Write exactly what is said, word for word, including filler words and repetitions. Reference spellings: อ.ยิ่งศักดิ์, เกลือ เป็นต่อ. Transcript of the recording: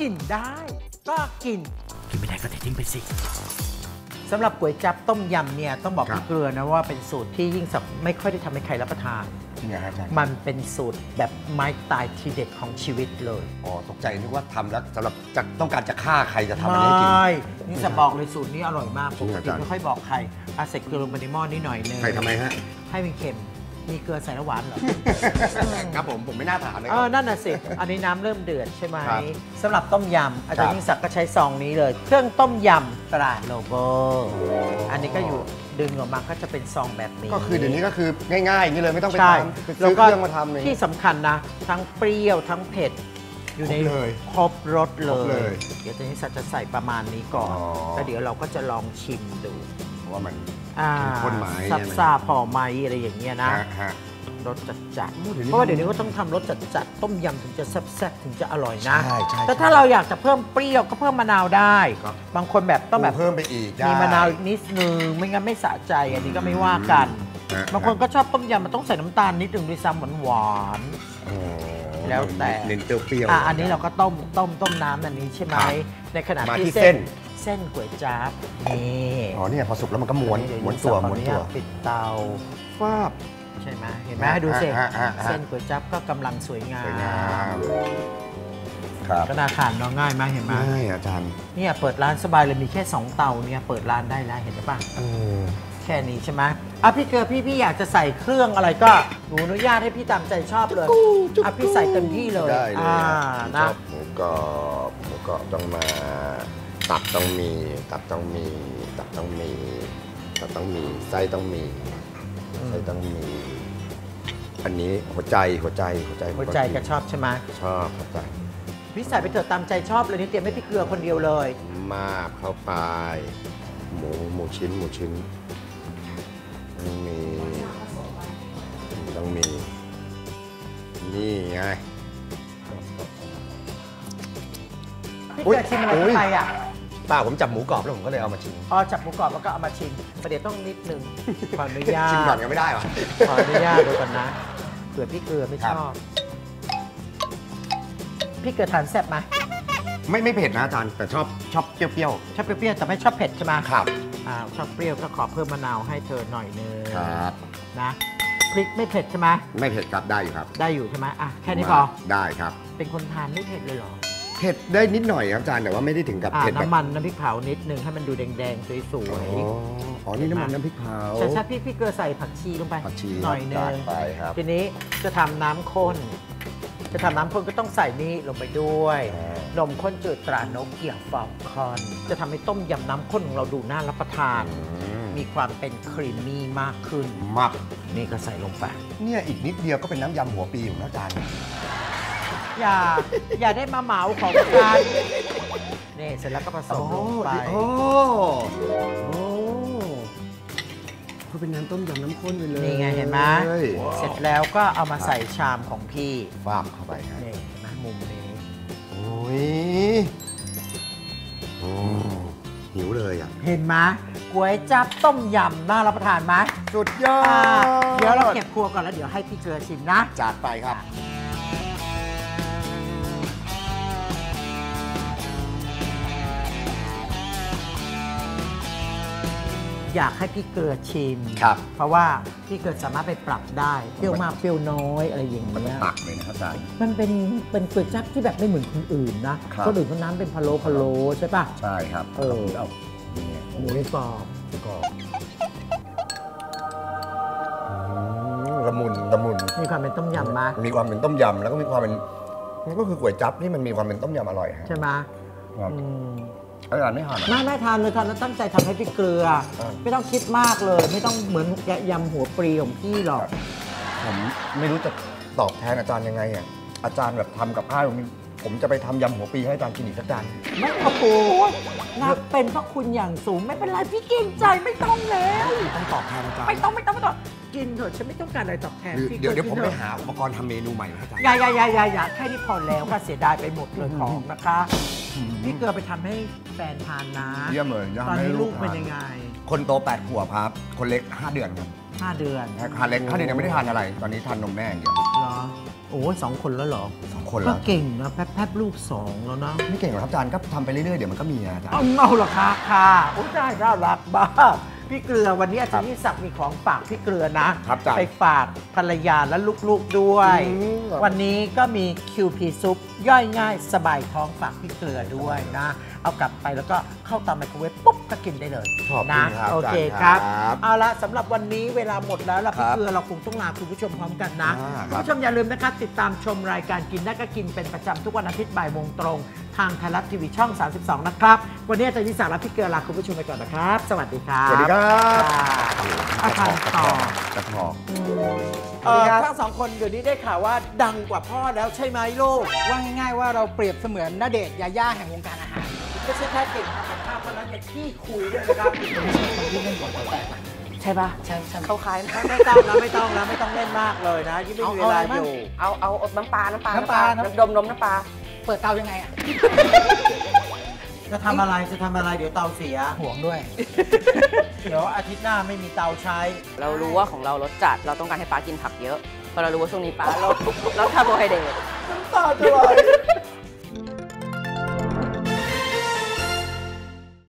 กินได้ก็กินกินไม่ได้ก็เททิ้งไปสิสำหรับก๋วยจั๊บต้มยำเนี่ยต้องบอกพี่เกลือนะว่าเป็นสูตรที่ยิ่งสับไม่ค่อยได้ทำให้ใครรับประทานมันเป็นสูตรแบบไม้ตายทีเด็ดของชีวิตเลยอ๋อตกใจนึกว่าทำแล้วสำหรับจะต้องการจะฆ่าใครจะทำอะไรกินไม่นี่จะบอกเลยสูตรนี้อร่อยมากผมจริงไม่ค่อยบอกใครอาเสกเกลือลงไปในหม้อนิดหน่อยนึงใส่ทำไมฮะให้มันเค็มมีเกลือใส่น้ำหวานเหรอครับผมผมไม่น่าถามเลยครับนั่นน่ะสิอันนี้น้ำเริ่มเดือดใช่ไหมสำหรับต้มยำอาจารย์ยิ่งศักดิ์ก็ใช้ซองนี้เลยเครื่องต้มยำตราโลโบอันนี้ก็อยู่ดึงออกมาก็จะเป็นซองแบบนี้ก็คือเดี๋ยวนี้ก็คือง่ายๆอย่างนี้เลยไม่ต้องไปทำซื้อเครื่องมาทำเลยที่สำคัญนะทั้งเปรี้ยวทั้งเผ็ดอยู่ในครบรสเลยเดี๋ยวอาจารย์ยิ่งศักดิ์จะใส่ประมาณนี้ก่อนแล้วเดี๋ยวเราก็จะลองชิมดูว่ามันคนหมายซับซ่าพอไหมอะไรอย่างเงี้ยนะรสจัดจัดเพราะว่าเดี๋ยวนี้ก็ต้องทำรสจัดจัดต้มยำถึงจะแซ่บๆถึงจะอร่อยนะแต่ถ้าเราอยากจะเพิ่มเปรี้ยวก็เพิ่มมะนาวได้บางคนแบบต้องแบบเพิ่มไปอีกมีมะนาวอีกนิดนึงไม่งั้นไม่สะใจอันนี้ก็ไม่ว่ากันบางคนก็ชอบต้มยำมันต้องใส่น้ำตาลนิดนึงด้วยซ้ำหวานๆแล้วแต่เน้นเปรี้ยวอันนี้เราก็ต้มต้มต้มน้ำอันนี้ใช่ไหมในขณะที่เส้นเส้นก๋วยจั๊บนี่อ๋อเนี่ยพอสุกแล้วมันก็ม้วนม้วนตัวม้วนตัวปิดเตาฟาบใช่ไหมเห็นไหมดูสิเส้นก๋วยจั๊บก็กำลังสวยงามครับก็น่าทานเนาะง่ายไหมเห็นไหมง่ายอาจารย์เนี่ยเปิดร้านสบายเลยมีแค่สองเตาเนี่ยเปิดร้านได้แล้วเห็นป่ะแค่นี้ใช่ไหมอ่ะพี่เกลือพี่พี่อยากจะใส่เครื่องอะไรก็หนูอนุญาตให้พี่ตามใจชอบเลยอ่ะพี่ใส่เต็มที่เลยอ่านะหมูกรอบหมูกรอบต้องมาตับต้องมีตับต้องมีตับต้องมีตับต้องมีไส้ต้องมีไส้ต้องมีอันนี้หัวใจหัวใจหัวใจหัวใจก็ชอบใช่ไหมชอบหัวใจพี่ใส่ไปเถอะตามใจชอบเลยนี่เตรียมให้พี่เกลือคนเดียวเลยมากเข้าไปหมูหมูชิ้นหมูชิ้นต้องมีต้องมีนี่ไงพี่เกลือชิมอะไรไปอ่ะป้าผมจับหมูกรอบแล้วผมก็เลยเอามาชิมอ๋อจับหมูกรอบแล้วก็เอามาชิมประเดี๋ยวต้องนิดนึงขออนุญาตชิมก่อนก็ไม่ได้หรอขออนุญาตดูก่อนนะเกลือพี่เกลือไม่ชอบพี่เกลือทานแซ่บไหมไม่ไม่เผ็ดนะอาจารย์แต่ชอบชอบเปรี้ยวๆชอบเปรี้ยวๆแต่ไม่ชอบเผ็ดใช่ไหมครับอ่าชอบเปรี้ยวก็ขอเพิ่มมะนาวให้เธอหน่อยนึงครับนะพริกไม่เผ็ดใช่ไหมไม่เผ็ดครับได้อยู่ครับได้อยู่ใช่ไหมอ่ะแค่นี้พอได้ครับเป็นคนทานไม่เผ็ดเลยหรอเผ็ดได้นิดหน่อยครับอาจารย์แต่ว่าไม่ได้ถึงกับเผ็ดน้ำมันน้ำพริกเผานิดนึงให้มันดูแดงๆสวยๆอ๋อนี่น้ำมันน้ำพริกเผาใช่ใช่พี่พี่เกลือใส่ผักชีลงไปหน่อยนึงทีนี้จะทำน้ำข้นจะทำน้ำข้นก็ต้องใส่นี่ลงไปด้วยนมข้นจืดตรานกเกี่ยวฟอกคอนจะทำให้ต้มยำน้ำข้นของเราดูน่ารับประทานมีความเป็นครีมมี่มากขึ้นมากนี่ก็ใส่ลงไปเนี่ยอีกนิดเดียวก็เป็นน้ำยำหัวปีของอาจารย์อย่าอย่าได้มาเหมาของกันนี่เสร็จแล้วก็ผสมลงไปโอ้โหเป็นน้ำต้มยำน้ำข้นไปเลยนี่ไงเห็นไหมเสร็จแล้วก็เอามาใส่ชามของพี่วางเข้าไปครับนี่นะมุมนี้โอ้ยโอ้หิวเลยอ่ะเห็นไหมก๋วยจั๊บต้มยำน่ารับประทานไหมสุดยอดเดี๋ยวเราเก็บครัวก่อนแล้วเดี๋ยวให้พี่เกลือชิมนะจัดไปครับอยากให้พี่เกลือชิมเพราะว่าพี่เกลือสามารถไปปรับได้เปรี้ยวมากเปรี้ยวน้อยอะไรอย่างเงี้ยมันตักเลยนะครับอาจารย์มันเป็นเป็นก๋วยจั๊บที่แบบไม่เหมือนคนอื่นนะคนอื่นเขาน้ำเป็นพะโล้พะโล้ใช่ป่ะใช่ครับเออเอาหมูกรอบกรอบละมุนละมุนมีความเป็นต้มยำมากมีความเป็นต้มยำแล้วก็มีความเป็นมันก็คือก๋วยจั๊บที่มันมีความเป็นต้มยำอร่อยใช่ไหมอาจารย์ไม่ทานไม่ไม่ทานเลยทานแล้วตั้งใจทำให้พี่เกลือไม่ต้องคิดมากเลยไม่ต้องเหมือนแกะยำหัวปรีของพี่หรอกผมไม่รู้จะตอบแทนอาจารย์ยังไงอ่ะอาจารย์แบบทำกับข้าวผมจะไปทำยำหัวปรีให้อาจารย์กินอีกสักจานไม่โอ้โหนับเป็นพระคุณอย่างสูงไม่เป็นไรพี่เกรงใจไม่ต้องแล้วต้องตอบแทนอาจารย์ไม่ต้องไม่ต้องไม่ต้องกินเถอะฉันไม่ต้องการอะไรตอบแทนพี่เดี๋ยวเดี๋ยวผมไปหาอุปกรณ์ทำเมนูใหม่อาจารย์อย่าอย่าอย่าอย่าแค่นี้พอแล้วก็เสียดายไปหมดเลยของนะคะพี่เกลือไปทำให้แฟนทานนะเยี่ยมเลยตอนนี้ลูกเป็นยังไงคนโตแปดขวบครับคนเล็กห้าเดือนครับ ห้าเดือนทานเล็กห้าเดือนยังไม่ได้ทานอะไรตอนนี้ทานนมแม่อย่างเดียวเหรอโอ้สองคนแล้วเหรอสองคนแล้วก็เก่งนะแป๊บแป๊บลูกสองแล้วนะไม่เก่งหรอกครับอาจารย์ก็ทำไปเรื่อยๆเดี๋ยวมันก็มีนะอาจารย์เมาหรอคะค่ะโอ้ได้น่ารักบ้าพี่เกลือวันนี้อาจารย์ยิ่งศักดิ์มีของฝากพี่เกลือนะไปฝากภรรยาและลูกๆด้วยวันนี้ก็มีคิวพีซุปย่อยง่ายสบายท้องฝากพี่เกลือด้วยนะเอากลับไปแล้วก็เข้าเตาไมโครเวฟปุ๊บก็กินได้เลยนะโอเคครับเอาละสำหรับวันนี้เวลาหมดแล้วล่ะพี่เกลือเราคงต้องลาคุณผู้ชมพร้อมกันนะคุณผู้ชมอย่าลืมนะครับติดตามชมรายการกินได้ก็กินเป็นประจำทุกวันอาทิตย์บ่ายโมงตรงทางไทยรัฐทีวีช่องสามสิบสองนะครับวันนี้อาจารย์ยิ่งศักดิ์และพี่เกลือลาคุณผู้ชมไปก่อนนะครับสวัสดีครับสวัสดีครับอาจารย์ต่อจะพอทั้งสองคนเดี๋ยวนี้ได้ข่าวว่าดังกว่าพ่อแล้วใช่ไหมลูกว่าง่ายๆว่าเราเปรียบเสมือนณเดชน์ยาย่าแห่งวงการอาหารไม่ใช่แค่เก่งทำกับข้าวเท่านั้นแต่ที่คุยด้วยนะครับที่เล่นก่อนเราแตกใช่ปะใช่เขาคล้ายไม่ต้องนะไม่ต้องนะไม่ต้องเล่นมากเลยนะยิ่งไม่มีเวลาอยู่เอาเอาน้ำปลาน้ำปลาน้ำปลาดมนมน้ำปลาเปิดเตายังไงอ่ะจะทำอะไรจะทำอะไรเดี๋ยวเตาเสียห่วงด้วยเดี๋ยวอาทิตย์หน้าไม่มีเตาใช้เรารู้ว่าของเรารสจัดเราต้องการให้ป้ากินผักเยอะพอเรารู้ว่าช่วงนี้ป้าเราเราคาร์โบไฮเดรตน้ำตาจะไหล